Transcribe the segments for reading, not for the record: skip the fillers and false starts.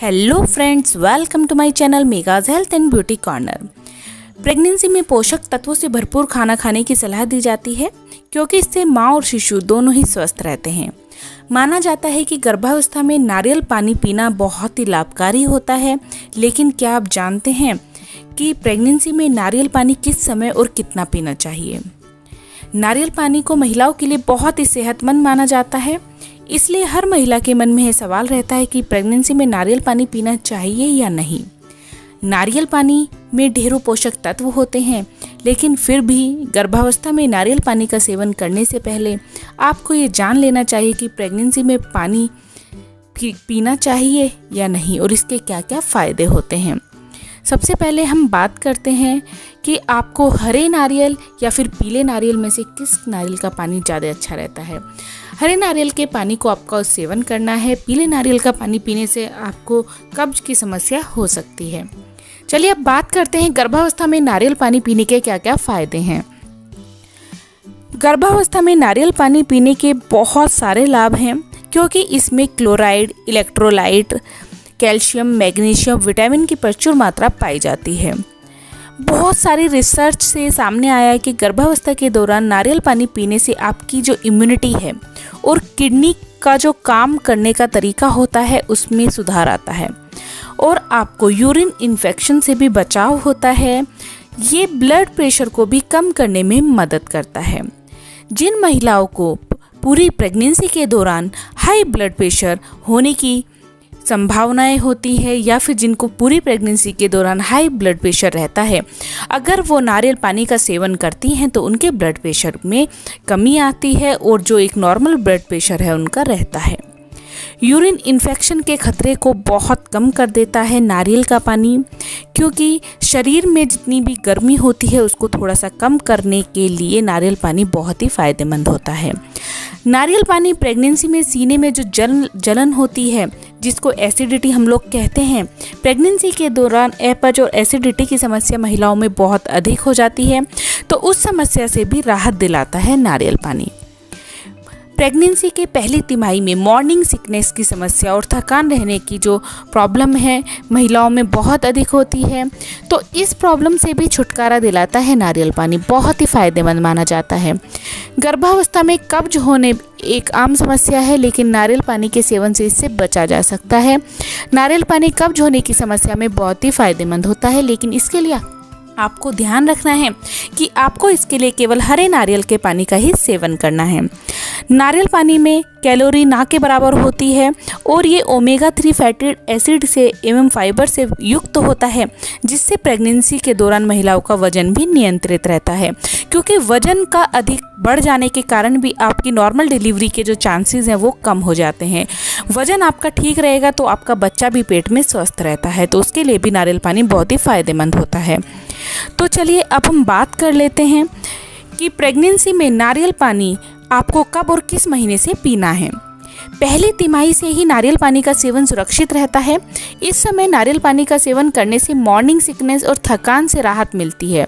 Hello friends, welcome to my channel मेगाज health and beauty corner. Pregnancy में पोषक तत्वों से भरपूर खाना खाने की सलाह दी जाती है क्योंकि इससे मां और शिशु दोनों ही स्वस्थ रहते हैं। माना जाता है कि गर्भावस्था में नारियल पानी पीना बहुत ही लाभकारी होता है, लेकिन क्या आप जानते हैं कि प्रेगनेंसी में नारियल पानी किस समय और कितना पीना चाहिए? नारियल पानी को महिलाओं के लिए बहुत ही सेहतमंद माना जाता है, इसलिए हर महिला के मन में यह सवाल रहता है कि प्रेगनेंसी में नारियल पानी पीना चाहिए या नहीं। नारियल पानी में ढेरों पोषक तत्व होते हैं, लेकिन फिर भी गर्भावस्था में नारियल पानी का सेवन करने से पहले आपको ये जान लेना चाहिए कि प्रेगनेंसी में पानी पीना चाहिए या नहीं और इसके क्या क्या फ़ायदे होते हैं। सबसे पहले हम बात करते हैं कि आपको हरे नारियल या फिर पीले नारियल में से किस नारियल का पानी ज़्यादा अच्छा रहता है। हरे नारियल के पानी को आपका सेवन करना है। पीले नारियल का पानी पीने से आपको कब्ज की समस्या हो सकती है। चलिए अब बात करते हैं गर्भावस्था में नारियल पानी पीने के क्या क्या फ़ायदे हैं। गर्भावस्था में नारियल पानी पीने के बहुत सारे लाभ हैं क्योंकि इसमें chloride, electrolyte, calcium, magnesium, vitamin की प्रचुर मात्रा पाई जाती है। बहुत सारी रिसर्च से सामने आया है कि गर्भावस्था के दौरान नारियल पानी पीने से आपकी जो इम्यूनिटी है और किडनी का जो काम करने का तरीका होता है उसमें सुधार आता है और आपको यूरिन इन्फेक्शन से भी बचाव होता है। ये ब्लड प्रेशर को भी कम करने में मदद करता है। जिन महिलाओं को पूरी प्रेगनेंसी के दौरान हाई ब्लड प्रेशर होने की संभावनाएं होती है या फिर जिनको पूरी प्रेगनेंसी के दौरान हाई ब्लड प्रेशर रहता है, अगर वो नारियल पानी का सेवन करती हैं तो उनके ब्लड प्रेशर में कमी आती है और जो एक नॉर्मल ब्लड प्रेशर है उनका रहता है। यूरिन इन्फेक्शन के खतरे को बहुत कम कर देता है नारियल का पानी, क्योंकि शरीर में जितनी भी गर्मी होती है उसको थोड़ा सा कम करने के लिए नारियल पानी बहुत ही फ़ायदेमंद होता है। नारियल पानी प्रेगनेंसी में सीने में जो जलन होती है, जिसको एसिडिटी हम लोग कहते हैं, प्रेगनेंसी के दौरान अपच और एसिडिटी की समस्या महिलाओं में बहुत अधिक हो जाती है, तो उस समस्या से भी राहत दिलाता है नारियल पानी। प्रेगनेंसी के पहली तिमाही में मॉर्निंग सिकनेस की समस्या और थकान रहने की जो प्रॉब्लम है महिलाओं में बहुत अधिक होती है, तो इस प्रॉब्लम से भी छुटकारा दिलाता है नारियल पानी। बहुत ही फ़ायदेमंद माना जाता है। गर्भावस्था में कब्ज होने एक आम समस्या है, लेकिन नारियल पानी के सेवन से इससे बचा जा सकता है। नारियल पानी कब्ज होने की समस्या में बहुत ही फ़ायदेमंद होता है, लेकिन इसके लिए आपको ध्यान रखना है कि आपको इसके लिए केवल हरे नारियल के पानी का ही सेवन करना है। नारियल पानी में कैलोरी ना के बराबर होती है और ये ओमेगा 3 फैटी एसिड से एवं फाइबर से युक्त होता है, जिससे प्रेगनेंसी के दौरान महिलाओं का वजन भी नियंत्रित रहता है, क्योंकि वजन का अधिक बढ़ जाने के कारण भी आपकी नॉर्मल डिलीवरी के जो चांसेस हैं वो कम हो जाते हैं। वजन आपका ठीक रहेगा तो आपका बच्चा भी पेट में स्वस्थ रहता है, तो उसके लिए भी नारियल पानी बहुत ही फ़ायदेमंद होता है। तो चलिए अब हम बात कर लेते हैं कि प्रेगनेंसी में नारियल पानी आपको कब और किस महीने से पीना है। पहली तिमाही से ही नारियल पानी का सेवन सुरक्षित रहता है। इस समय नारियल पानी का सेवन करने से मॉर्निंग सिकनेस और थकान से राहत मिलती है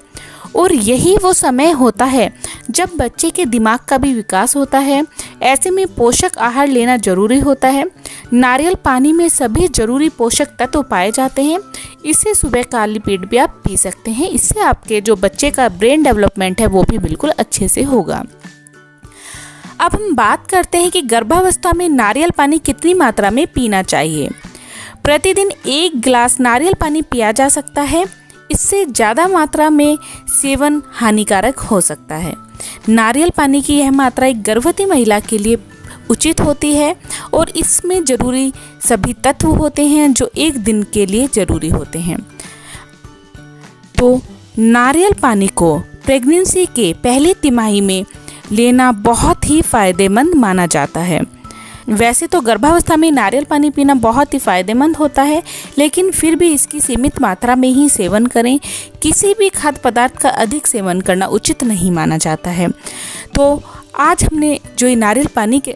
और यही वो समय होता है जब बच्चे के दिमाग का भी विकास होता है। ऐसे में पोषक आहार लेना जरूरी होता है। नारियल पानी में सभी जरूरी पोषक तत्व पाए जाते हैं। इसे सुबह काली पेट भी आप पी सकते हैं। इससे आपके जो बच्चे का ब्रेन डेवलपमेंट है वो भी बिल्कुल अच्छे से होगा। अब हम बात करते हैं कि गर्भावस्था में नारियल पानी कितनी मात्रा में पीना चाहिए। प्रतिदिन 1 गिलास नारियल पानी पिया जा सकता है। इससे ज़्यादा मात्रा में सेवन हानिकारक हो सकता है। नारियल पानी की यह मात्रा एक गर्भवती महिला के लिए उचित होती है और इसमें जरूरी सभी तत्व होते हैं जो एक दिन के लिए जरूरी होते हैं। तो नारियल पानी को प्रेगनेंसी के पहली तिमाही में लेना बहुत ही फ़ायदेमंद माना जाता है। वैसे तो गर्भावस्था में नारियल पानी पीना बहुत ही फ़ायदेमंद होता है, लेकिन फिर भी इसकी सीमित मात्रा में ही सेवन करें। किसी भी खाद्य पदार्थ का अधिक सेवन करना उचित नहीं माना जाता है। तो आज हमने जो नारियल पानी के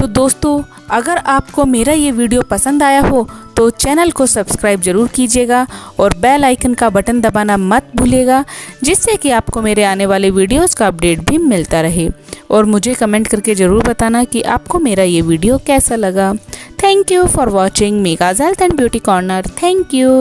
तो दोस्तों अगर आपको मेरा ये वीडियो पसंद आया हो तो चैनल को सब्सक्राइब ज़रूर कीजिएगा और बेल आइकन का बटन दबाना मत भूलिएगा, जिससे कि आपको मेरे आने वाले वीडियोस का अपडेट भी मिलता रहे। और मुझे कमेंट करके ज़रूर बताना कि आपको मेरा ये वीडियो कैसा लगा। Thank you for watching Megha's Health and Beauty Corner. Thank you.